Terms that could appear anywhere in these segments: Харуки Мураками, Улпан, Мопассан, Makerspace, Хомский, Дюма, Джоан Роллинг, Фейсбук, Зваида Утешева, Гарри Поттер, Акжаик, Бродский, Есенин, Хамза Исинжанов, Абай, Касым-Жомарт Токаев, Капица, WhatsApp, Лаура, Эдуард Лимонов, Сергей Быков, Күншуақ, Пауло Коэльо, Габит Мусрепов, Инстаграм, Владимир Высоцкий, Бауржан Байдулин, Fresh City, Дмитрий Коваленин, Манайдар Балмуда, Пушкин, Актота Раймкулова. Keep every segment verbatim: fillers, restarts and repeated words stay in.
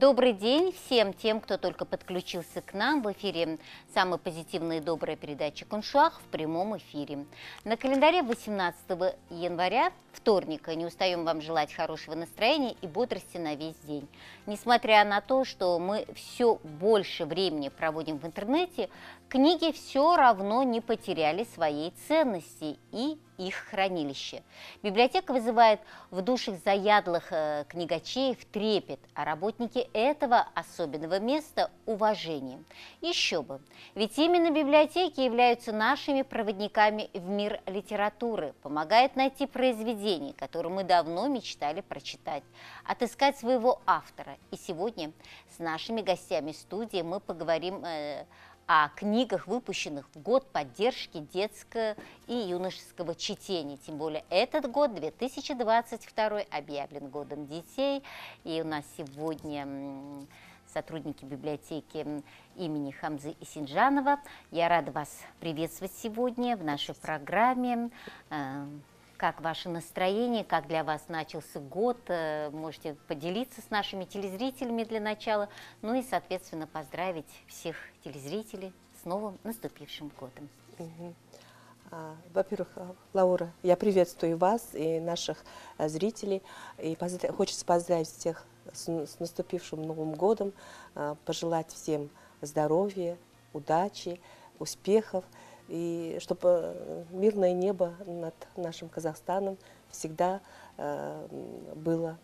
Добрый день всем тем, кто только подключился к нам. В эфире самая позитивная и добрая передача «Күншуақ» в прямом эфире. На календаре восемнадцатое января, вторника. Не устаем вам желать хорошего настроения и бодрости на весь день. Несмотря на то, что мы все больше времени проводим в интернете, книги все равно не потеряли своей ценности и их хранилище. Библиотека вызывает в душах заядлых книгачей трепет, а работники этого особенного места – уважение. Еще бы, ведь именно библиотеки являются нашими проводниками в мир литературы, помогают найти произведения, которые мы давно мечтали прочитать, отыскать своего автора. И сегодня с нашими гостями студии мы поговорим э, о книгах, выпущенных в год поддержки детского и юношеского чтения. Тем более этот год, две тысячи двадцать второй, объявлен годом детей. И у нас сегодня сотрудники библиотеки имени Хамзы Исинжанова. Я рада вас приветствовать сегодня в нашей программе. Как ваше настроение, как для вас начался год, можете поделиться с нашими телезрителями для начала, ну и, соответственно, поздравить всех телезрителей с новым наступившим годом. Угу. Во-первых, Лаура, я приветствую вас и наших зрителей, и поздрав... хочется поздравить всех с, с наступившим Новым годом, пожелать всем здоровья, удачи, успехов, и чтобы мирное небо над нашим Казахстаном всегда э, было.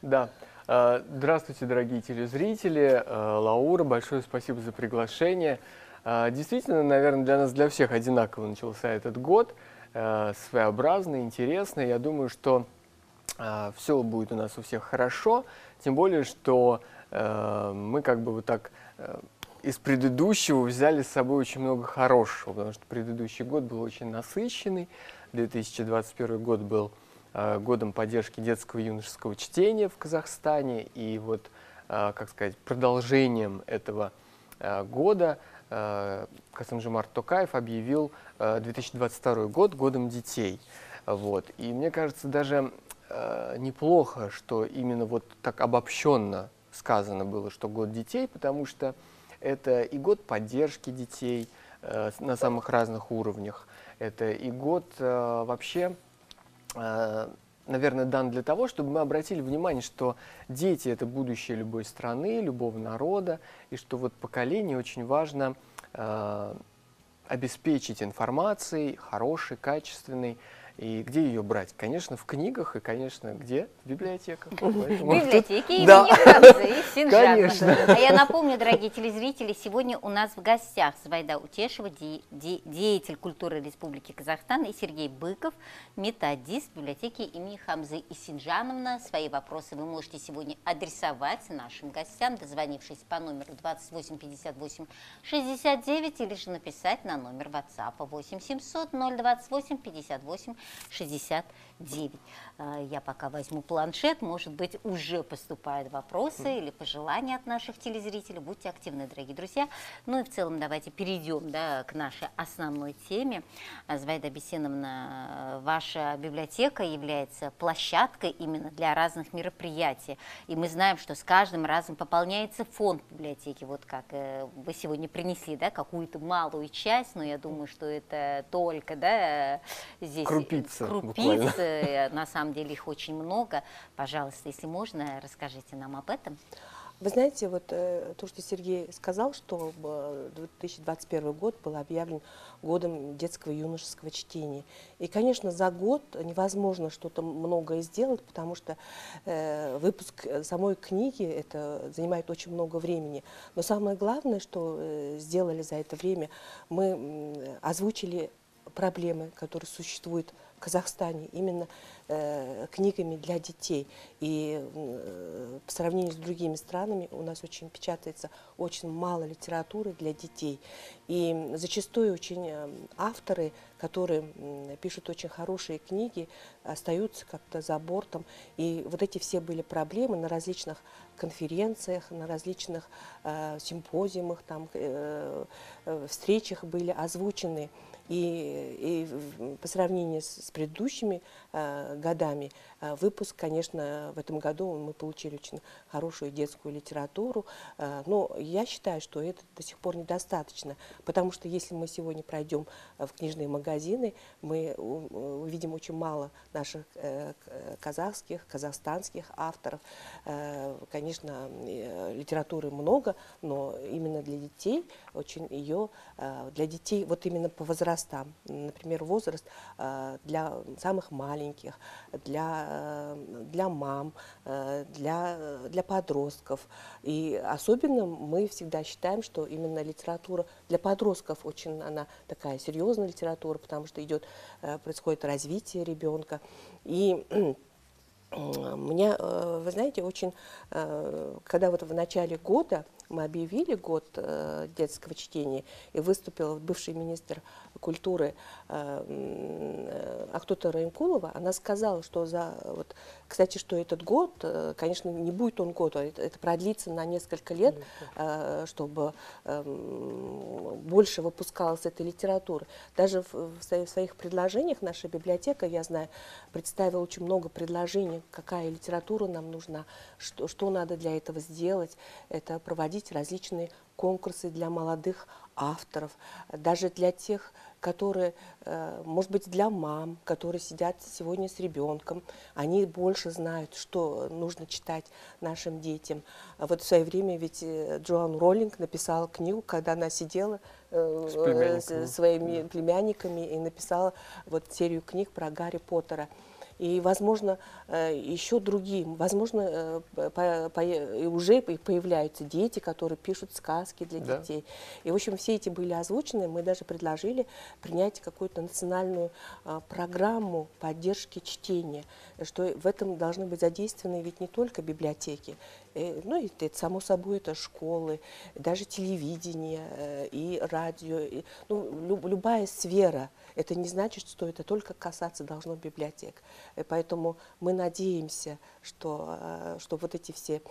Да. Здравствуйте, дорогие телезрители. Лаура, большое спасибо за приглашение. Действительно, наверное, для нас, для всех одинаково начался этот год. Своеобразный, интересный. Я думаю, что все будет у нас у всех хорошо. Тем более, что мы как бы вот так... Из предыдущего взяли с собой очень много хорошего, потому что предыдущий год был очень насыщенный. две тысячи двадцать первый год был э, годом поддержки детского и юношеского чтения в Казахстане. И вот, э, как сказать, продолжением этого э, года э, Касым-Жомарт Токаев объявил э, две тысячи двадцать второй год годом детей. Вот. И мне кажется, даже э, неплохо, что именно вот так обобщенно сказано было, что год детей, потому что это и год поддержки детей э, на самых разных уровнях. Это и год э, вообще, э, наверное, дан для того, чтобы мы обратили внимание, что дети – это будущее любой страны, любого народа, и что вот поколению очень важно э, обеспечить информацией хорошей, качественной. И где ее брать? Конечно, в книгах и, конечно, где? В библиотеках. Поэтому... Библиотеки имени да. Хамзы Исинжанова. А я напомню, дорогие телезрители, сегодня у нас в гостях Зваида Утешева, де де деятель культуры Республики Казахстан, и Сергей Быков, методист библиотеки имени Хамзы Исинжановна. Свои вопросы вы можете сегодня адресовать нашим гостям, дозвонившись по номеру двадцать восемь пятьдесят восемь шестьдесят девять или же написать на номер WhatsApp восемь семьсот ноль двадцать восемь пятьдесят восемь шестьдесят девять. Я пока возьму планшет, может быть, уже поступают вопросы или пожелания от наших телезрителей. Будьте активны, дорогие друзья. Ну и в целом давайте перейдем, да, к нашей основной теме. Зваида Бесеновна, ваша библиотека является площадкой именно для разных мероприятий. И мы знаем, что с каждым разом пополняется фонд библиотеки. Вот как вы сегодня принесли, да, какую-то малую часть, но я думаю, что это только, да, здесь... Крупицы, крупицы, на самом деле их очень много. Пожалуйста, если можно, расскажите нам об этом. Вы знаете, вот то, что Сергей сказал, что две тысячи двадцать первый год был объявлен годом детского и юношеского чтения. И, конечно, за год невозможно что-то многое сделать, потому что э, выпуск самой книги это занимает очень много времени. Но самое главное, что сделали за это время, мы озвучили проблемы, которые существуют в Казахстане, именно э, книгами для детей. И э, по сравнению с другими странами у нас очень печатается очень мало литературы для детей. И зачастую очень э, авторы, которые э, пишут очень хорошие книги, остаются как-то за бортом. И вот эти все были проблемы на различных конференциях, на различных э, симпозиумах, там, э, э, встречах были озвучены. И, и по сравнению с, с предыдущими э, годами выпуск, конечно, в этом году мы получили очень хорошую детскую литературу, но я считаю, что это до сих пор недостаточно, потому что если мы сегодня пройдем в книжные магазины, мы увидим очень мало наших казахских, казахстанских авторов. Конечно, литературы много, но именно для детей, очень ее для детей, вот именно по возрастам, например, возраст для самых маленьких, для, для мам, для, для подростков. И особенно мы всегда считаем, что именно литература для подростков очень, она такая серьезная литература, потому что идет, происходит развитие ребенка. И мне, вы знаете, очень, когда вот в начале года мы объявили год детского чтения, и выступила бывший министр культуры Актота Раймкулова, она сказала, что за, вот, кстати, что этот год, конечно, не будет он год, а это продлится на несколько лет, чтобы больше выпускалось этой литературы. Даже в своих предложениях наша библиотека, я знаю, представила очень много предложений, какая литература нам нужна, что, что надо для этого сделать. Это проводить различные конкурсы для молодых авторов, даже для тех, которые, может быть, для мам, которые сидят сегодня с ребенком, они больше знают, что нужно читать нашим детям. Вот в свое время ведь Джоан Роллинг написала книгу, когда она сидела с, племянниками. с своими да. племянниками и написала вот серию книг про Гарри Поттера. И, возможно, еще другие, возможно, по, по, и уже появляются дети, которые пишут сказки для да. детей. И, в общем, все эти были озвучены. Мы даже предложили принять какую-то национальную а, программу поддержки чтения, что в этом должны быть задействованы ведь не только библиотеки, и, ну, и, это, само собой, это школы, даже телевидение и радио. И, ну, люб, любая сфера. Это не значит, что это только касаться должно библиотек. Поэтому мы надеемся, что, что вот эти все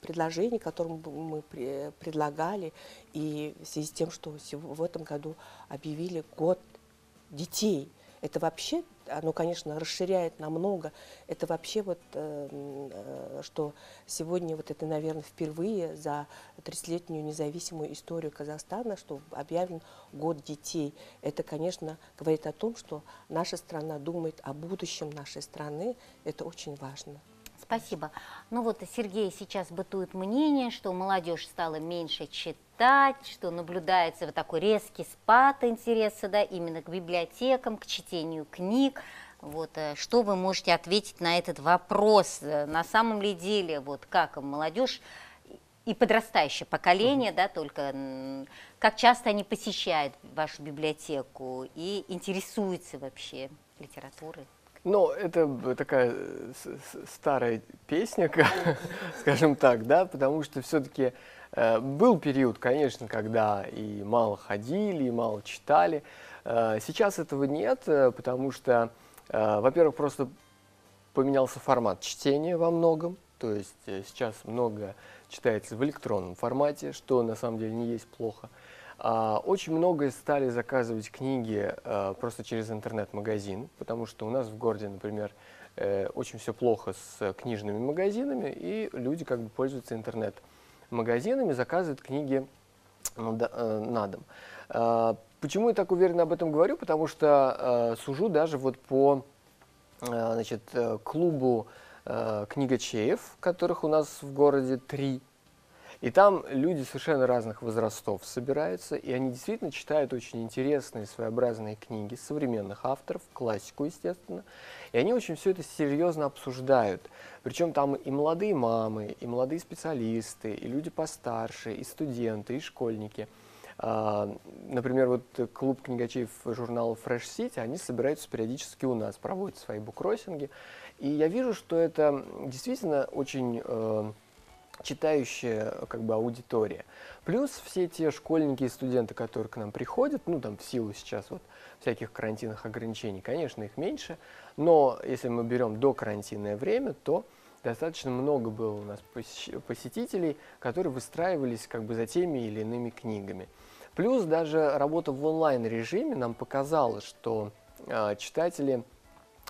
предложения, которые мы предлагали, и в связи с тем, что в этом году объявили год детей, это вообще, оно, конечно, расширяет намного. Это вообще вот, что сегодня, вот это, наверное, впервые за тридцатилетнюю независимую историю Казахстана, что объявлен год детей. Это, конечно, говорит о том, что наша страна думает о будущем нашей страны. Это очень важно. Спасибо. Ну вот, Сергей, сейчас бытует мнение, что молодежь стала меньше читать, что наблюдается вот такой резкий спад интереса, да, именно к библиотекам, к чтению книг. Вот, что вы можете ответить на этот вопрос? На самом ли деле, вот, как молодежь и подрастающее поколение, да, только как часто они посещают вашу библиотеку и интересуются вообще литературой? Ну, это такая старая песня, скажем так, да, потому что все-таки э, был период, конечно, когда и мало ходили, и мало читали. Э, сейчас этого нет, потому что, э, во-первых, просто поменялся формат чтения во многом, то есть сейчас много читается в электронном формате, что на самом деле не есть плохо. Очень многое стали заказывать книги просто через интернет-магазин, потому что у нас в городе, например, очень все плохо с книжными магазинами, и люди как бы пользуются интернет-магазинами, заказывают книги на дом. Почему я так уверенно об этом говорю? Потому что сужу даже вот по, значит, клубу книгачеев, которых у нас в городе три. И там люди совершенно разных возрастов собираются, и они действительно читают очень интересные, своеобразные книги современных авторов, классику, естественно. И они очень все это серьезно обсуждают. Причем там и молодые мамы, и молодые специалисты, и люди постарше, и студенты, и школьники. Например, вот клуб книгачей журнала Fresh City, они собираются периодически у нас, проводят свои буккроссинги. И я вижу, что это действительно очень читающая, как бы, аудитория. Плюс все те школьники и студенты, которые к нам приходят, ну, там, в силу сейчас вот всяких карантинных ограничений, конечно, их меньше, но если мы берем до карантинное время, то достаточно много было у нас посетителей, которые выстраивались, как бы, за теми или иными книгами. Плюс даже работа в онлайн-режиме нам показала, что э, читатели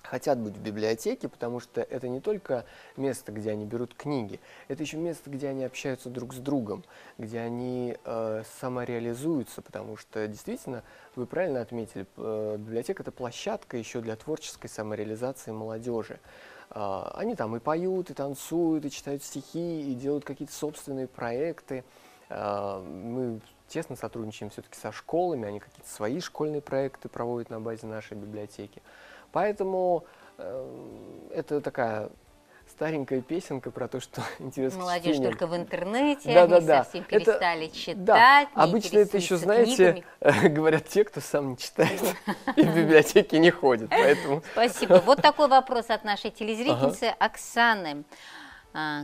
хотят быть в библиотеке, потому что это не только место, где они берут книги, это еще место, где они общаются друг с другом, где они э, самореализуются, потому что действительно, вы правильно отметили, э, библиотека – это площадка еще для творческой самореализации молодежи. Э, они там и поют, и танцуют, и читают стихи, и делают какие-то собственные проекты. Э, мы тесно сотрудничаем все-таки со школами, они какие-то свои школьные проекты проводят на базе нашей библиотеки. Поэтому э, это такая старенькая песенка про то, что интересно. Молодежь только в интернете, да, они да, да. совсем перестали это, читать. Да. Обычно это еще, знаете, э, говорят те, кто сам не читает и в библиотеке не ходит. Спасибо. Вот такой вопрос от нашей телезрительницы Оксаны.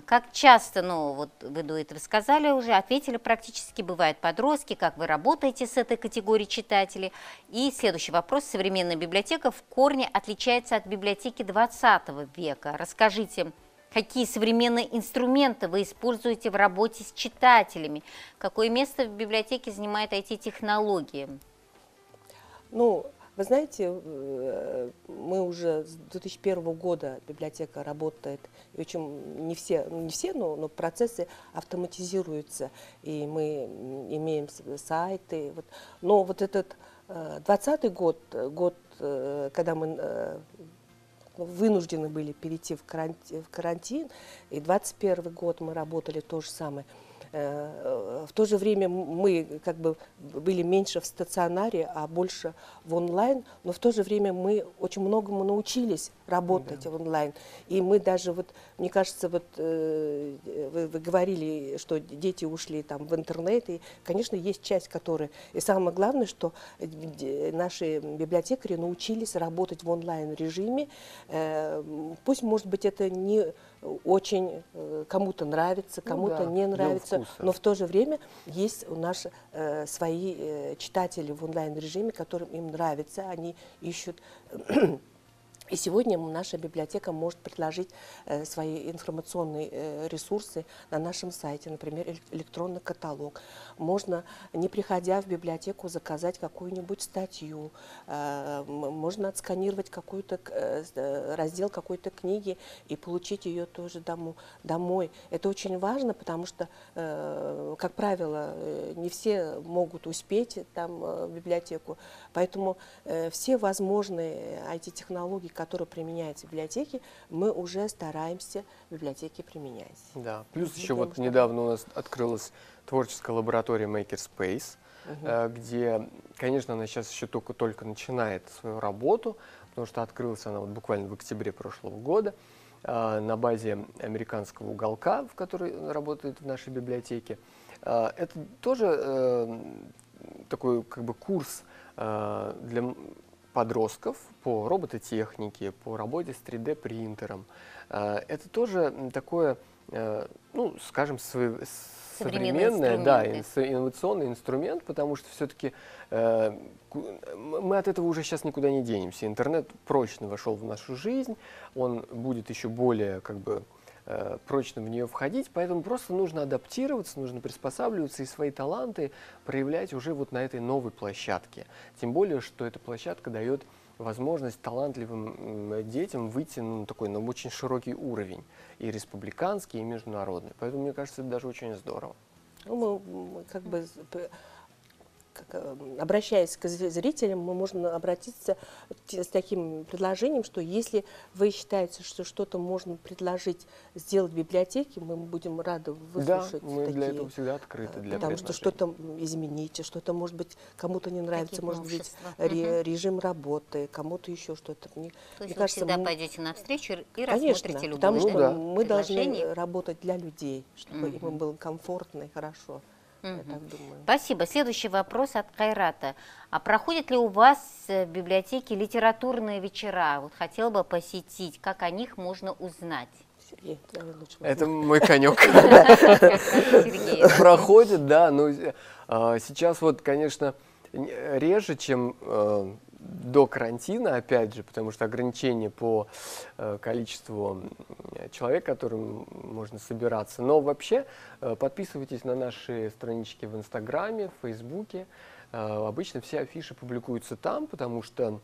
Как часто, ну вот вы дуэт рассказали уже, ответили практически, бывают подростки, как вы работаете с этой категорией читателей. И следующий вопрос. Современная библиотека в корне отличается от библиотеки двадцатого века. Расскажите, какие современные инструменты вы используете в работе с читателями? Какое место в библиотеке занимает ай ти-технологии? Ну, вы знаете, мы уже с две тысячи первого года библиотека работает, и очень не все, не все, но, но процессы автоматизируются, и мы имеем сайты. Вот. Но вот этот двадцатый год, год, когда мы вынуждены были перейти в карантин, в карантин и двадцать первый год мы работали то же самое. В то же время мы как бы были меньше в стационаре, а больше в онлайн, но в то же время мы очень многому научились работать да. в онлайн. И мы даже, вот, мне кажется, вот, вы, вы говорили, что дети ушли там, в интернет, и, конечно, есть часть, которая... И самое главное, что наши библиотекари научились работать в онлайн-режиме. Пусть, может быть, это не... очень кому-то нравится, кому-то ну, да, не нравится, но в то же время есть у нас э, свои э, читатели в онлайн-режиме, которым им нравится, они ищут. И сегодня наша библиотека может предложить э, свои информационные э, ресурсы на нашем сайте, например, электронный каталог. Можно, не приходя в библиотеку, заказать какую-нибудь статью, э, можно отсканировать какой-то э, раздел какой-то книги и получить ее тоже дому, домой. Это очень важно, потому что, э, как правило, не все могут успеть там э, в библиотеку, поэтому э, все возможные ай ти-технологии, которые применяются в библиотеке, мы уже стараемся в библиотеке применять. Да, плюс ну, еще вот что... недавно у нас открылась творческая лаборатория Makerspace, угу. где, конечно, она сейчас еще только-только начинает свою работу, потому что открылась она вот буквально в октябре прошлого года на базе американского уголка, в который работает в нашей библиотеке. Это тоже такой как бы курс для подростков по робототехнике, по работе с три дэ принтером. Это тоже такое, ну, скажем, современное, да, инновационный инструмент, потому что все-таки мы от этого уже сейчас никуда не денемся. Интернет прочно вошел в нашу жизнь, он будет еще более, как бы, прочно в нее входить, поэтому просто нужно адаптироваться, нужно приспосабливаться и свои таланты проявлять уже вот на этой новой площадке. Тем более, что эта площадка дает возможность талантливым детям выйти на такой, на очень широкий уровень, и республиканский, и международный. Поэтому, мне кажется, это даже очень здорово. Ну, мы как бы... Как, обращаясь к зрителям, мы можем обратиться с таким предложением, что если вы считаете, что что-то можно предложить сделать в библиотеке, мы будем рады выслушать. Да, мы такие, для этого всегда открыты. Для потому что что-то измените, что-то, может быть, кому-то не нравится, такие может быть, угу. режим работы, кому-то еще что-то. То есть мне вы кажется, всегда мы... пойдете навстречу и конечно, рассмотрите любое потому что да. мы должны работать для людей, чтобы угу. им было комфортно и хорошо. Я так думаю. Спасибо. Следующий вопрос от Кайрата. А проходят ли у вас в библиотеке литературные вечера? Вот хотел бы посетить. Как о них можно узнать? Сергей, это мой конек. Проходит, да. Но сейчас вот, конечно, реже, чем до карантина, опять же, потому что ограничения по э, количеству человек, которым можно собираться. Но вообще э, подписывайтесь на наши странички в Инстаграме, в Фейсбуке. Э, обычно все афиши публикуются там, потому что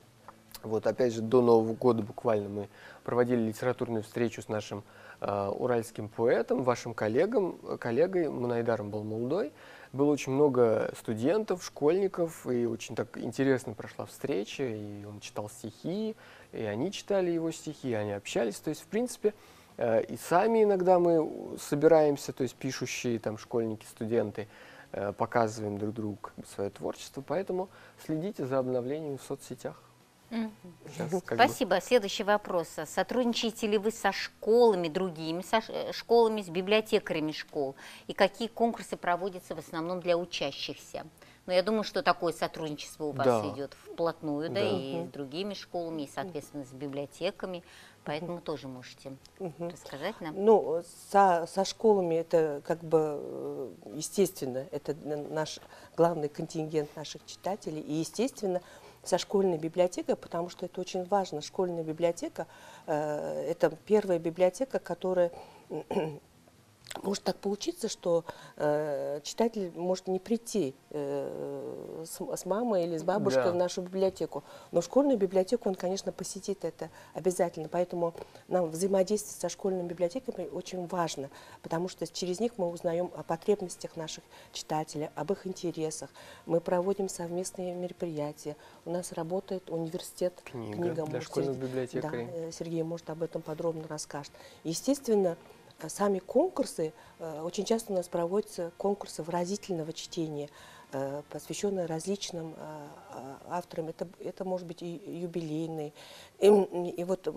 Вот, опять же, до Нового года буквально мы проводили литературную встречу с нашим э, уральским поэтом, вашим коллегом, коллегой Манайдаром Балмудой. Было очень много студентов, школьников, и очень так интересно прошла встреча, и он читал стихи, и они читали его стихи, и они общались. То есть, в принципе, э, и сами иногда мы собираемся, то есть пишущие там школьники, студенты, э, показываем друг другу свое творчество, поэтому следите за обновлением в соцсетях. Сейчас, спасибо. Бы. Следующий вопрос. Сотрудничаете ли вы со школами, другими со школами, с библиотекарями школ? И какие конкурсы проводятся в основном для учащихся? Но я думаю, что такое сотрудничество у вас да. идет вплотную, да, да и угу. с другими школами, и, соответственно, с библиотеками. Поэтому угу. тоже можете угу. рассказать нам. Ну, со, со школами это как бы естественно. Это наш главный контингент наших читателей. И, естественно, со школьной библиотекой, потому что это очень важно. Школьная библиотека э, – это первая библиотека, которая… Может так получиться, что э, читатель может не прийти э, с, с мамой или с бабушкой да. в нашу библиотеку, но школьную библиотеку он, конечно, посетит, это обязательно. Поэтому нам взаимодействие со школьными библиотеками очень важно, потому что через них мы узнаем о потребностях наших читателей, об их интересах. Мы проводим совместные мероприятия. У нас работает университет книга, книга для школьных библиотекарей. Да, Сергей, может, об этом подробно расскажет. Естественно, сами конкурсы, очень часто у нас проводятся конкурсы выразительного чтения, посвященные различным авторам. Это, это может быть и юбилейный. И, и вот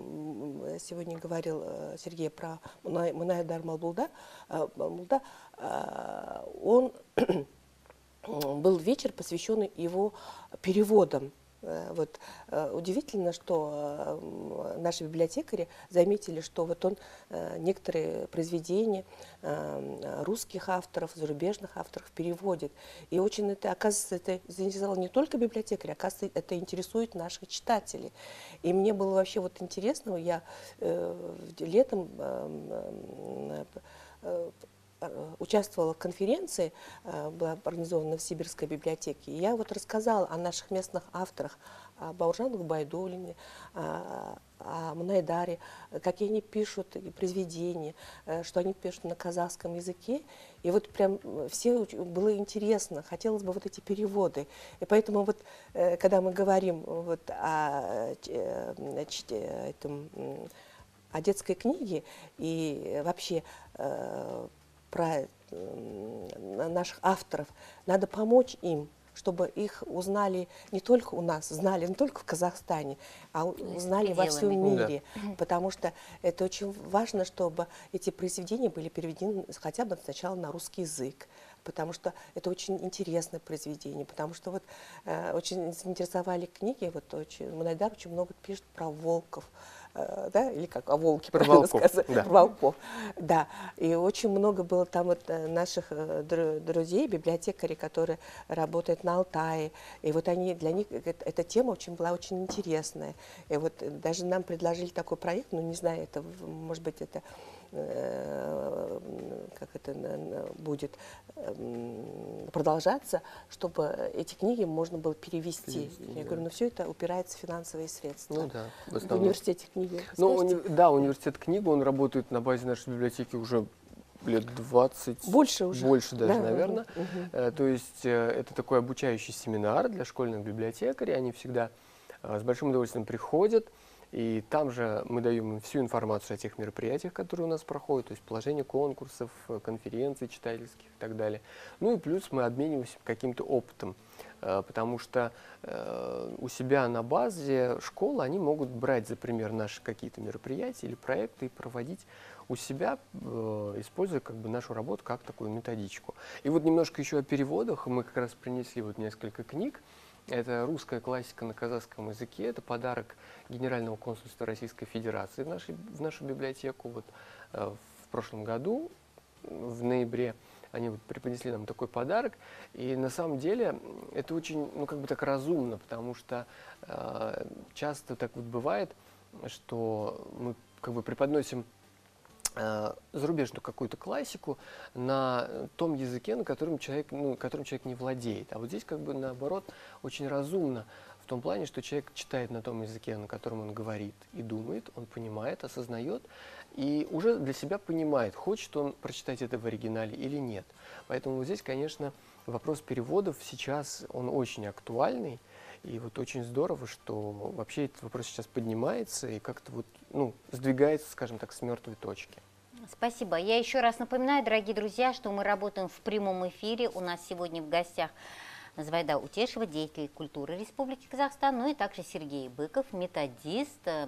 сегодня говорил Сергей про Манайдар Балмуда. Он был вечер, посвященный его переводам. Вот, удивительно, что наши библиотекари заметили, что вот он некоторые произведения русских авторов, зарубежных авторов переводит. И очень это, оказывается, это заинтересовало не только библиотекаря, оказывается, это интересует наших читателей. И мне было вообще вот интересно, я летом участвовала в конференции, была организована в Сибирской библиотеке. И я вот рассказала о наших местных авторах, о Бауржанах Байдулине, о, о Манайдаре, какие они пишут произведения, что они пишут на казахском языке. И вот прям все было интересно, хотелось бы вот эти переводы. И поэтому вот, когда мы говорим вот о, о, этом, о детской книге и вообще про наших авторов, надо помочь им, чтобы их узнали не только у нас, знали не только в Казахстане, а узнали во всем мире. Да. Потому что это очень важно, чтобы эти произведения были переведены хотя бы сначала на русский язык. Потому что это очень интересное произведение, потому что вот э, очень заинтересовали книги, вот очень, Манайдар очень много пишет про волков, э, да, или как о волке, про волков, да. про волков, да, и очень много было там вот наших э, друзей, библиотекарей, которые работают на Алтае, и вот они, для них эта тема очень была очень интересная, и вот даже нам предложили такой проект, ну не знаю, это, может быть, это, как это будет продолжаться, чтобы эти книги можно было перевести. перевести Я да. говорю, ну все это упирается в финансовые средства. Ну, да, в, в университете книги. Ну, уни... Да, университет книги, он работает на базе нашей библиотеки уже лет двадцать. Больше уже. Больше даже, да, наверное. Угу. То есть это такой обучающий семинар для школьных библиотекарей. Они всегда с большим удовольствием приходят. И там же мы даем всю информацию о тех мероприятиях, которые у нас проходят, то есть положение конкурсов, конференций читательских и так далее. Ну и плюс мы обмениваемся каким-то опытом, потому что у себя на базе школы они могут брать, за пример, наши какие-то мероприятия или проекты и проводить у себя, используя как бы нашу работу как такую методичку. И вот немножко еще о переводах. Мы как раз принесли вот несколько книг. Это русская классика на казахском языке, это подарок Генерального консульства Российской Федерации в, нашей, в нашу библиотеку. Вот, э, в прошлом году, в ноябре, они вот преподнесли нам такой подарок. И на самом деле это очень, ну, как бы так разумно, потому что э, часто так вот бывает, что мы как бы преподносим э, зарубежную какую-то классику на том языке, на котором человек, ну, которым человек не владеет. А вот здесь как бы наоборот очень разумно В том плане, что человек читает на том языке, на котором он говорит и думает, он понимает, осознает и уже для себя понимает, хочет он прочитать это в оригинале или нет. Поэтому вот здесь, конечно, вопрос переводов сейчас, он очень актуальный. И вот очень здорово, что вообще этот вопрос сейчас поднимается и как-то вот, ну, сдвигается, скажем так, с мертвой точки. Спасибо. Я еще раз напоминаю, дорогие друзья, что мы работаем в прямом эфире. У нас сегодня в гостях Зваида Утешева, деятель культуры Республики Казахстан, ну и также Сергей Быков, методист э,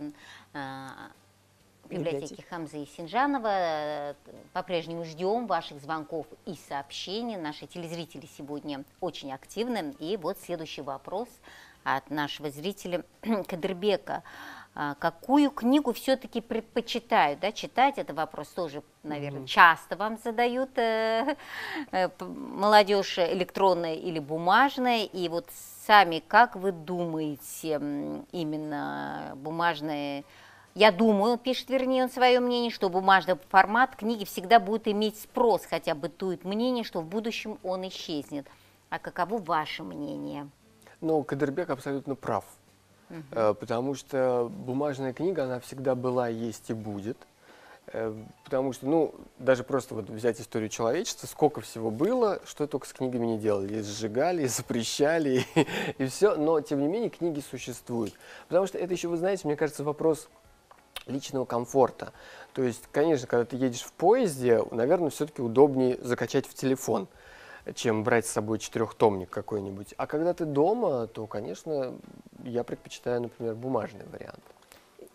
библиотеки Хамзы Исинжанова. По-прежнему ждем ваших звонков и сообщений. Наши телезрители сегодня очень активны. И вот следующий вопрос от нашего зрителя Кадырбека. Какую книгу все-таки предпочитают, да, читать? Это вопрос тоже, наверное, mm-hmm. часто вам задают э, э, молодежь, электронная или бумажная. И вот сами, как вы думаете, именно бумажные... Я думаю, пишет, вернее, он свое мнение, что бумажный формат книги всегда будет иметь спрос, хотя бытует мнение, что в будущем он исчезнет. А каково ваше мнение? Ну, Кадырбек абсолютно прав. Uh-huh. Потому что бумажная книга, она всегда была, есть и будет. Потому что, ну, даже просто вот взять историю человечества, сколько всего было, что только с книгами не делали. И сжигали, и запрещали, и, и все. Но, тем не менее, книги существуют. Потому что это еще, вы знаете, мне кажется, вопрос личного комфорта. То есть, конечно, когда ты едешь в поезде, наверное, все-таки удобнее закачать в телефон, чем брать с собой четырехтомник какой-нибудь. А когда ты дома, то, конечно, я предпочитаю, например, бумажный вариант.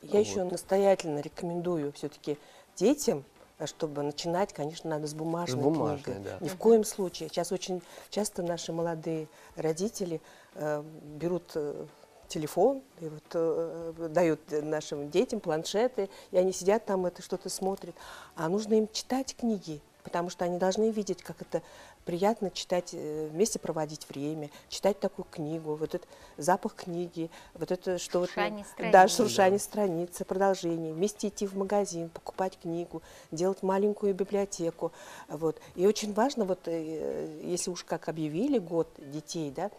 Я вот. еще настоятельно рекомендую все-таки детям, чтобы начинать, конечно, надо с бумажной, с бумажной книги. Да. Ни в коем случае. Сейчас очень часто наши молодые родители э, берут... Э, телефон, и вот, э, дают нашим детям планшеты, и они сидят там, это что-то смотрят. А нужно им читать книги, потому что они должны видеть, как это приятно читать, вместе проводить время, читать такую книгу, вот этот запах книги, вот это что шуршание страницы. Да, шуршание страницы, продолжение, вместе идти в магазин, покупать книгу, делать маленькую библиотеку. Вот. И очень важно, вот, если уж как объявили год детей, да,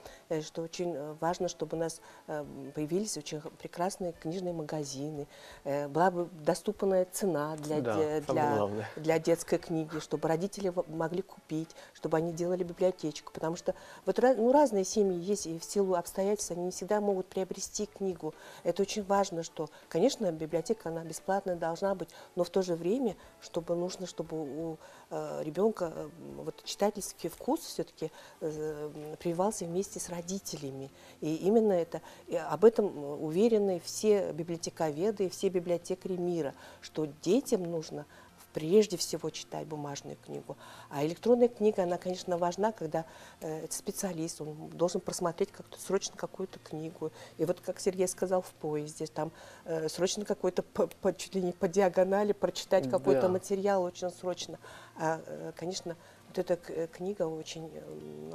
что очень важно, чтобы у нас появились очень прекрасные книжные магазины, была бы доступная цена для, да, для, для детской книги, чтобы родители могли купить, чтобы они делали библиотечку, потому что вот, ну, разные семьи есть, и в силу обстоятельств они не всегда могут приобрести книгу. Это очень важно, что, конечно, библиотека, она бесплатная должна быть, но в то же время, чтобы нужно, чтобы у э, ребенка э, вот, читательский вкус все-таки э, прививался вместе с родителями. И именно это, и об этом уверены все библиотековеды и все библиотекари мира, что детям нужно прежде всего читать бумажную книгу. А электронная книга, она, конечно, важна, когда э, специалист, он должен просмотреть как-то срочно какую-то книгу. И вот, как Сергей сказал, в поезде, там э, срочно какой-то, по, по, чуть ли не по диагонали, прочитать какой-то да. материал очень срочно. А, э, конечно, вот эта книга очень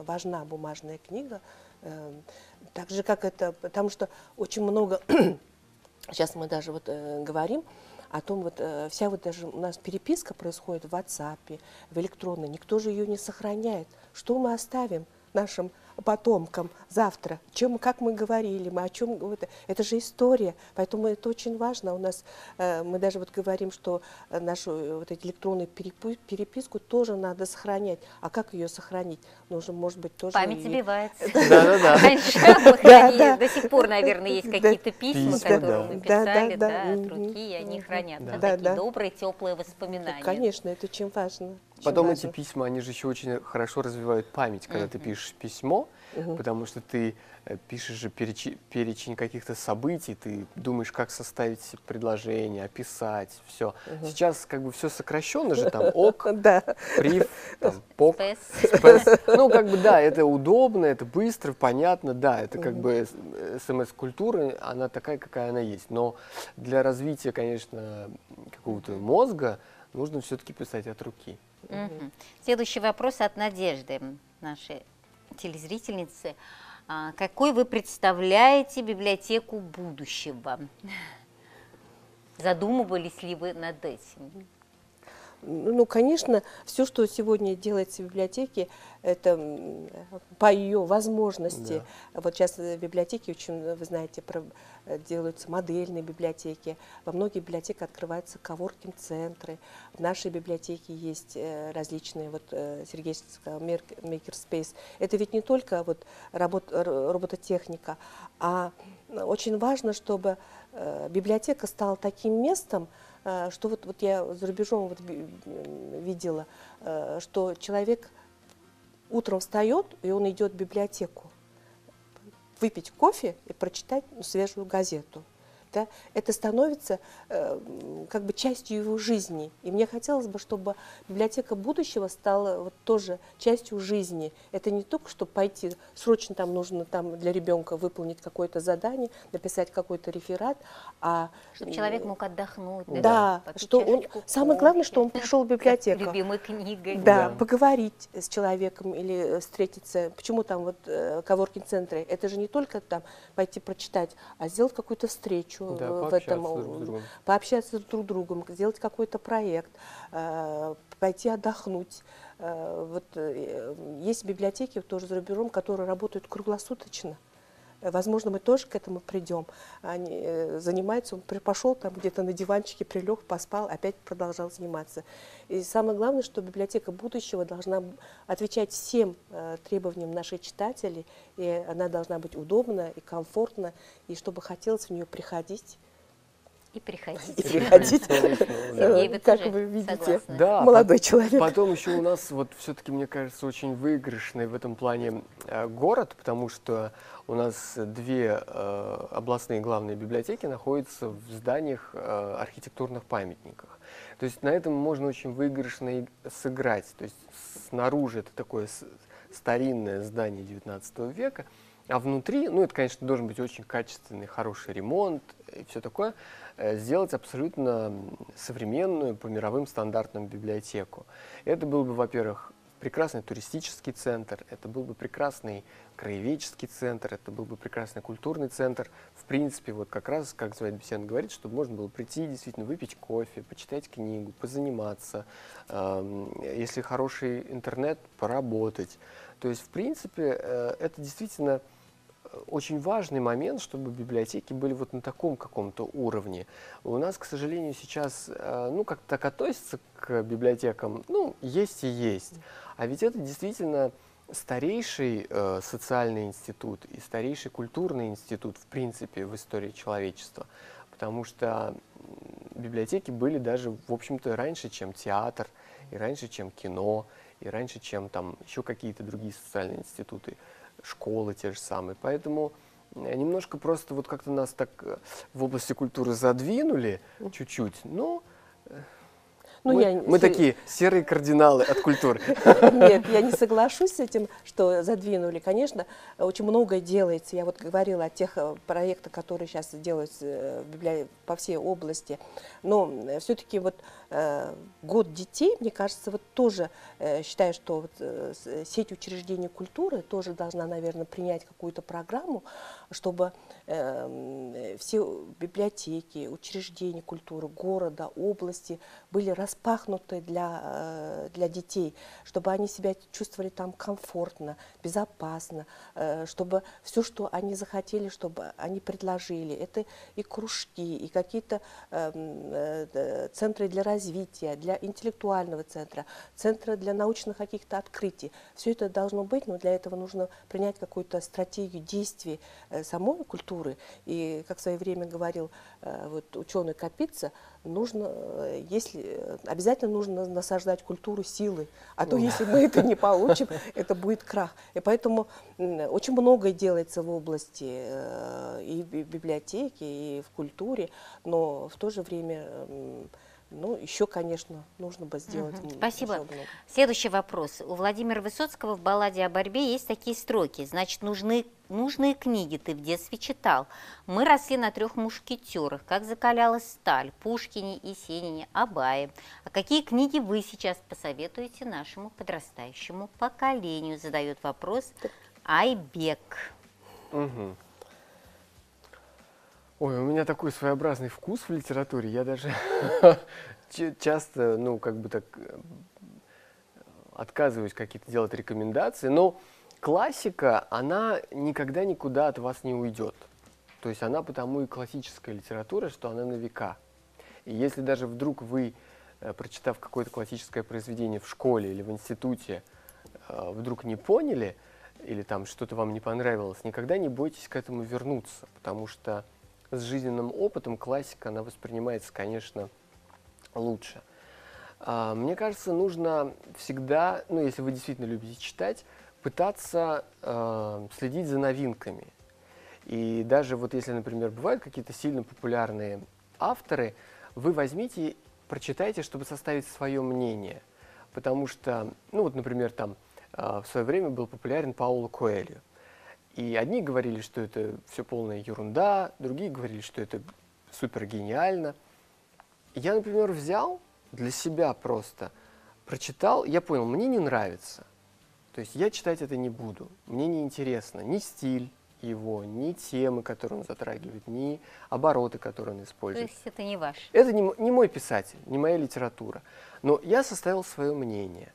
важна, бумажная книга. Э, так же, как это, потому что очень много, сейчас мы даже вот э, говорим, о том, вот э, вся вот даже у нас переписка происходит в WhatsApp, в электронной, никто же ее не сохраняет. Что мы оставим нашим потомкам завтра? Чем, как мы говорили, мы о чем... Это, это же история, поэтому это очень важно. У нас, э, мы даже вот говорим, что нашу вот, электронную перепи переписку тоже надо сохранять. А как ее сохранить? Нужно, может быть, тоже... Память ее... забивается. Раньше до сих пор, наверное, есть какие-то письма, которые мы писали от руки, и они хранятся. Такие добрые, теплые воспоминания. Конечно, это очень важно. Потом эти письма, они же еще очень хорошо развивают память, когда ты пишешь письмо, Uh-huh. потому что ты пишешь же перечень, перечень каких-то событий, ты думаешь, как составить предложение, описать, все. Uh-huh. Сейчас как бы все сокращенно же, там ок, прив, пок, ну как бы да, это удобно, это быстро, понятно, да, это как бы смс-культура, она такая, какая она есть, но для развития, конечно, какого-то мозга нужно все-таки писать от руки. Следующий вопрос от Надежды, нашей телезрительницы. А, какой вы представляете библиотеку будущего? Задумывались ли вы над этим? Ну, конечно, все, что сегодня делается в библиотеке, это по ее возможности. Да. Вот сейчас в библиотеке, очень, вы знаете, делаются модельные библиотеки. Во многих библиотеках открываются коворкинг-центры. В нашей библиотеке есть различные, вот Сергей сказал, мейкерспейс. Это ведь не только вот работ, робототехника, а очень важно, чтобы библиотека стала таким местом, что вот, вот я за рубежом вот видела, что человек утром встает, и он идет в библиотеку выпить кофе и прочитать свежую газету. Да? Это становится как бы частью его жизни. И мне хотелось бы, чтобы библиотека будущего стала вот тоже частью жизни. Это не только, чтобы пойти, срочно там нужно там, для ребенка выполнить какое-то задание, написать какой-то реферат. А... Чтобы человек мог отдохнуть. Да, да, что он... самое главное, что он пришел в библиотеку. С любимой книгой. Да, да, поговорить с человеком или встретиться. Почему там вот коворкинг-центры? Это же не только там пойти прочитать, а сделать какую-то встречу. Да, в пообщаться, этом, друг пообщаться друг с другом, сделать какой-то проект, пойти отдохнуть. Вот есть библиотеки тоже за рубежом, которые работают круглосуточно. Возможно, мы тоже к этому придем. Они занимаются, он пошел там где-то на диванчике, прилег, поспал, опять продолжал заниматься. И самое главное, что библиотека будущего должна отвечать всем требованиям наших читателей, и она должна быть удобна и комфортна, и чтобы хотелось в нее приходить. И приходить. И приходить, как вы видите, молодой человек. Потом еще у нас, вот все-таки, мне кажется, очень выигрышный в этом плане город, потому что у нас две областные главные библиотеки находятся в зданиях архитектурных памятниках. То есть на этом можно очень выигрышно сыграть. То есть снаружи это такое старинное здание девятнадцатого века, а внутри, ну это, конечно, должен быть очень качественный, хороший ремонт и все такое, сделать абсолютно современную по мировым стандартам библиотеку. Это был бы, во-первых, прекрасный туристический центр, это был бы прекрасный краеведческий центр, это был бы прекрасный культурный центр. В принципе, вот как раз, как Зваида Бесян говорит, чтобы можно было прийти, действительно выпить кофе, почитать книгу, позаниматься, если хороший интернет, поработать. То есть, в принципе, это действительно... очень важный момент, чтобы библиотеки были вот на таком каком-то уровне. У нас, к сожалению, сейчас, ну, как-то так относятся к библиотекам, ну, есть и есть. А ведь это действительно старейший э, социальный институт и старейший культурный институт, в принципе, в истории человечества. Потому что библиотеки были даже, в общем-то, раньше, чем театр, и раньше, чем кино, и раньше, чем там еще какие-то другие социальные институты. Школы те же самые. Поэтому немножко просто вот как-то нас так в области культуры задвинули чуть-чуть, но... Ну, мы, я... мы такие серые кардиналы от культуры. Нет, я не соглашусь с этим, что задвинули. Конечно, очень многое делается. Я вот говорила о тех проектах, которые сейчас делаются по всей области. Но все-таки вот год детей, мне кажется, вот тоже считаю, что вот сеть учреждений культуры тоже должна, наверное, принять какую-то программу, чтобы все библиотеки, учреждения культуры города, области были распределены, пахнутые для, для детей, чтобы они себя чувствовали там комфортно, безопасно, чтобы все, что они захотели, чтобы они предложили. Это и кружки, и какие-то центры для развития, для интеллектуального центра, центры для научных каких-то открытий. Все это должно быть, но для этого нужно принять какую-то стратегию действий самой культуры. И, как в свое время говорил вот, ученый Капица, нужно, если, обязательно нужно насаждать культуру силы, а то если мы это не получим, это будет крах. И поэтому очень многое делается в области и в библиотеке, и в культуре, но в то же время, ну, еще, конечно, нужно бы сделать. Угу. Спасибо. Следующий вопрос. У Владимира Высоцкого в балладе о борьбе есть такие строки. Значит, нужны, нужные книги ты в детстве читал. Мы росли на трех мушкетерах. Как закалялась сталь. Пушкине, Есенине, Абае. А какие книги вы сейчас посоветуете нашему подрастающему поколению? Задает вопрос Айбек. Угу. Ой, у меня такой своеобразный вкус в литературе, я даже часто, ну, как бы так отказываюсь какие-то делать рекомендации, но классика, она никогда никуда от вас не уйдет. То есть она потому и классическая литература, что она на века. И если даже вдруг вы, прочитав какое-то классическое произведение в школе или в институте, вдруг не поняли, или там что-то вам не понравилось, никогда не бойтесь к этому вернуться, потому что с жизненным опытом классика, она воспринимается, конечно, лучше. Мне кажется, нужно всегда, ну, если вы действительно любите читать, пытаться э, следить за новинками. И даже вот если, например, бывают какие-то сильно популярные авторы, вы возьмите, прочитайте, чтобы составить свое мнение. Потому что, ну вот, например, там э, в свое время был популярен Пауло Коэльо. И одни говорили, что это все полная ерунда, другие говорили, что это супер гениально. Я, например, взял для себя просто, прочитал, я понял, мне не нравится. То есть я читать это не буду, мне не интересно ни стиль его, ни темы, которые он затрагивает, ни обороты, которые он использует. То есть это не ваш? Это не, не мой писатель, не моя литература. Но я составил свое мнение.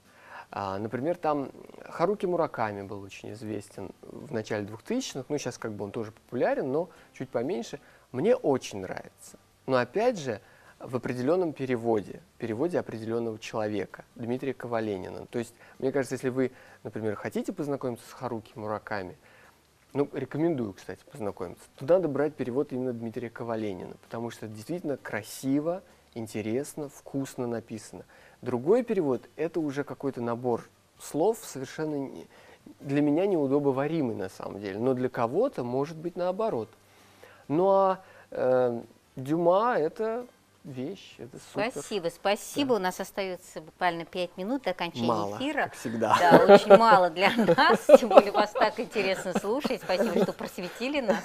А, например, там Харуки Мураками был очень известен в начале двухтысячных, ну сейчас как бы он тоже популярен, но чуть поменьше. Мне очень нравится. Но опять же, в определенном переводе, переводе определенного человека, Дмитрия Коваленина. То есть, мне кажется, если вы, например, хотите познакомиться с Харуки Мураками, ну, рекомендую, кстати, познакомиться, то надо брать перевод именно Дмитрия Коваленина, потому что это действительно красиво, интересно, вкусно написано. Другой перевод — это уже какой-то набор слов, совершенно не, для меня неудобоваримый на самом деле, но для кого-то может быть наоборот. Ну а э, Дюма — это... вещь, это супер. Спасибо, спасибо. Да. У нас остается буквально пять минут до окончания мало, эфира. Как всегда. Да, очень мало для нас, тем более вас так интересно слушать. Спасибо, что просветили нас.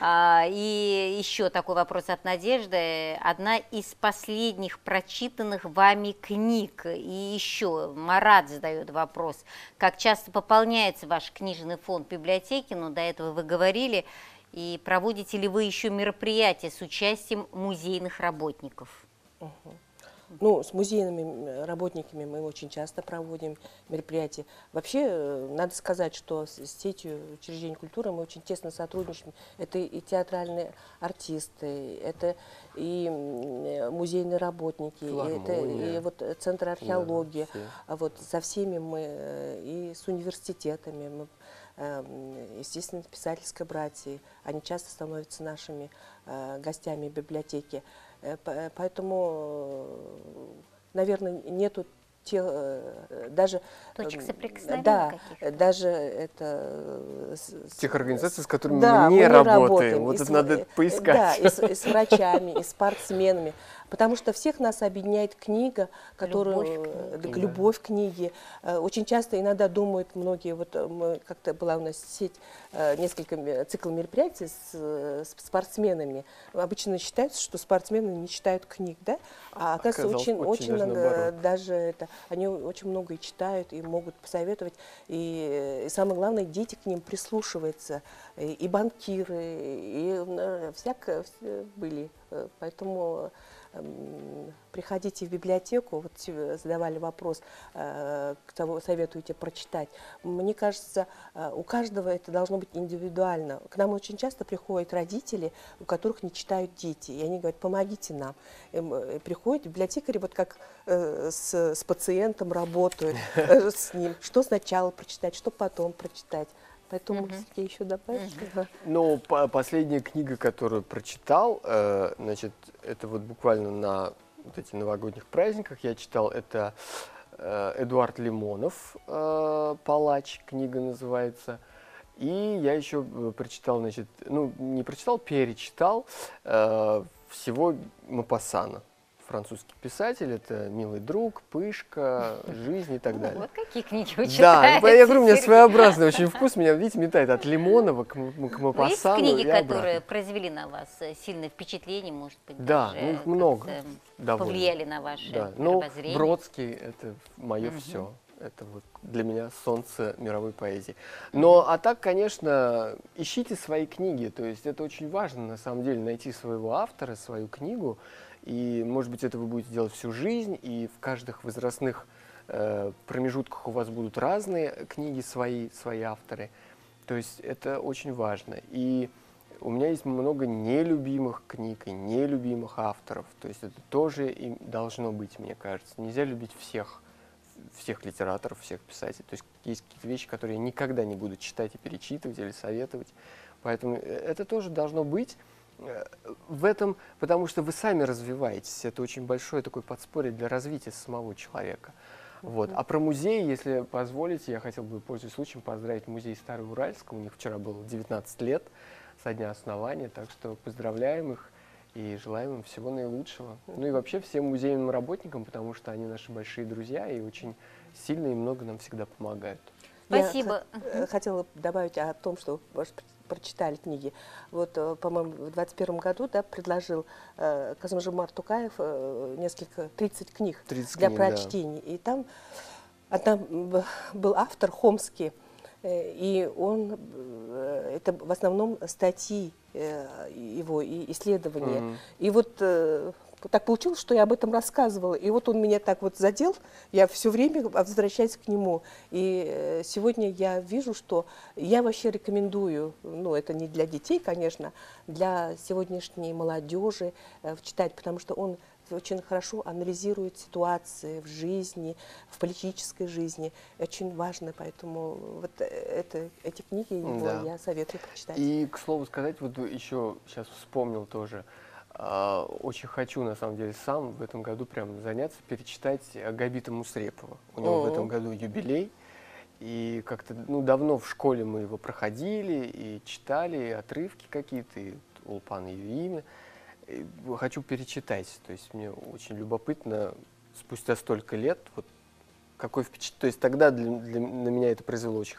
А, и еще такой вопрос от Надежды. Одна из последних прочитанных вами книг. И еще Марат задает вопрос. Как часто пополняется ваш книжный фонд библиотеки? Ну, до этого вы говорили. И проводите ли вы еще мероприятия с участием музейных работников? Угу. Ну, с музейными работниками мы очень часто проводим мероприятия. Вообще, надо сказать, что с сетью учреждений культуры мы очень тесно сотрудничаем. Это и театральные артисты, это и музейные работники, это и вот Центр археологии. Да, вот со всеми мы, и с университетами мы, естественно, писательской братьи, они часто становятся нашими гостями библиотеки. Поэтому, наверное, нету тех, даже точек соприкосновения, да, даже это с, тех организаций, с которыми да, мы не мы работаем. работаем. Вот и это с, надо поискать. Да, и с, и с врачами, и спортсменами. Потому что всех нас объединяет книга, которую, любовь к книге. Любовь к книге. Очень часто иногда думают многие, вот как-то была у нас сеть, несколько циклов мероприятий с, с спортсменами. Обычно считается, что спортсмены не читают книг, да? А оказывается, очень, очень, очень много, даже это, они очень многое читают и могут посоветовать. И, и самое главное, дети к ним прислушиваются. И, и банкиры, и, и всякое были. Поэтому... приходите в библиотеку, вот задавали вопрос, э, кого советуете прочитать. Мне кажется, э, у каждого это должно быть индивидуально. К нам очень часто приходят родители, у которых не читают дети, и они говорят, помогите нам. И, э, приходят библиотекари, вот как э, с, с пациентом работают, э, с ним, что сначала прочитать, что потом прочитать. Поэтому mm-hmm. я еще добавлю. Mm-hmm. Ну, по последняя книга, которую прочитал, э, значит, это вот буквально на вот эти новогодних праздниках я читал, это э, Эдуард Лимонов, э, «Палач», книга называется. И я еще прочитал, значит, ну, не прочитал, перечитал э, всего Мопассана. Французский писатель, это «Милый друг», «Пышка», «Жизнь» и так далее. Вот какие книги вы читаете? Да, ну, я говорю, у меня своеобразный очень вкус, меня, видите, метает от Лимонова к Мопассану. Есть книги, которые произвели на вас сильное впечатление, может быть, да, даже их много, повлияли на ваше да. обозрение? Ну, Бродский — это мое угу. все. Это вот для меня солнце мировой поэзии. Но, а так, конечно, ищите свои книги. То есть это очень важно, на самом деле, найти своего автора, свою книгу. И, может быть, это вы будете делать всю жизнь, и в каждых возрастных э, промежутках у вас будут разные книги свои, свои авторы. То есть это очень важно. И у меня есть много нелюбимых книг и нелюбимых авторов. То есть это тоже им должно быть, мне кажется. Нельзя любить всех, всех литераторов, всех писателей. То есть есть какие-то вещи, которые я никогда не буду читать и перечитывать или советовать. Поэтому это тоже должно быть. В этом, потому что вы сами развиваетесь, это очень большое такое подспорье для развития самого человека. Вот. А про музей, если позволите, я хотел бы, пользуясь случаем, поздравить музей Старый Уральск. У них вчера было девятнадцать лет со дня основания, так что поздравляем их и желаем им всего наилучшего. Ну и вообще всем музейным работникам, потому что они наши большие друзья и очень сильно и много нам всегда помогают. Спасибо. Я хотела добавить о том, что ваш прочитали книги. Вот, по-моему, в двадцать первом году да, предложил э, Касым-Жомарт Токаев э, несколько, тридцать книг для книг, прочтений. Да. И там, а там был автор Хомский, э, и он, э, это в основном статьи э, его и исследования. Mm-hmm. И вот э, так получилось, что я об этом рассказывала. И вот он меня так вот задел, я все время возвращаюсь к нему. И сегодня я вижу, что я вообще рекомендую, ну это не для детей, конечно, для сегодняшней молодежи э, читать, потому что он очень хорошо анализирует ситуации в жизни, в политической жизни. Очень важно, поэтому вот это, эти книги его да. я советую прочитать. И, к слову сказать, вот еще сейчас вспомнил тоже, очень хочу, на самом деле, сам в этом году прям заняться, перечитать Габита Мусрепова. У него О -о -о. в этом году юбилей. И как-то, ну, давно в школе мы его проходили и читали, и отрывки какие-то, и Улпан ее имя. И хочу перечитать. То есть мне очень любопытно, спустя столько лет, вот какой впечат... То есть тогда для, для, на меня это произвело очень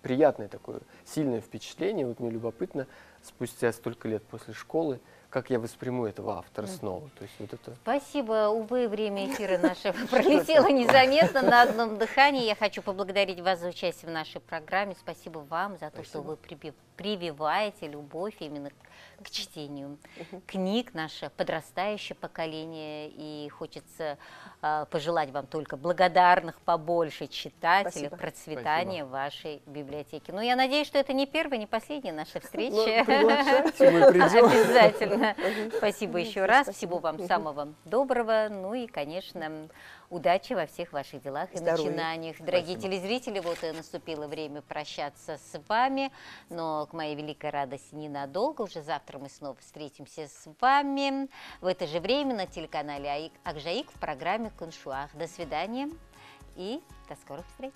приятное такое, сильное впечатление. Вот мне любопытно, спустя столько лет после школы, как я восприму этого автора снова. То есть вот это... Спасибо. Увы, время эфира наше пролетело незаметно на одном дыхании. Я хочу поблагодарить вас за участие в нашей программе. Спасибо вам за то, что вы прививаете любовь именно к чтению книг, наше подрастающее поколение. И хочется пожелать вам только благодарных побольше читателей, процветания вашей библиотеки. Ну, я надеюсь, что это не первая, не последняя наша встреча. Приглашайте, мы придем. Обязательно. Спасибо еще раз. Спасибо. Всего вам самого доброго. Ну и, конечно, удачи во всех ваших делах и здоровья. Начинаниях. Дорогие Спасибо. Телезрители, вот и наступило время прощаться с вами. Но, к моей великой радости, ненадолго. Уже завтра мы снова встретимся с вами в это же время на телеканале Акжаик в программе «Күншуақ». До свидания и до скорых встреч.